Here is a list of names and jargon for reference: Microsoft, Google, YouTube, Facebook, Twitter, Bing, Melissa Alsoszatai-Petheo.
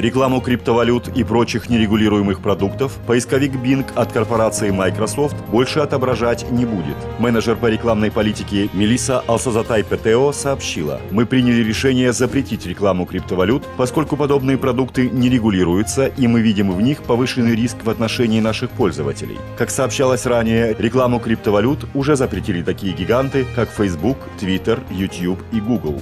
рекламу криптовалют и прочих нерегулируемых продуктов поисковик Bing от корпорации Microsoft больше отображать не будет. Менеджер по рекламной политике Melissa Alsoszatai-Petheo сообщила: «Мы приняли решение запретить рекламу криптовалют, поскольку подобные продукты не регулируются, и мы видим в них повышенный риск в отношении наших пользователей». Как сообщалось ранее, рекламу криптовалют уже запретили такие гиганты, как Facebook, Twitter, YouTube и Google.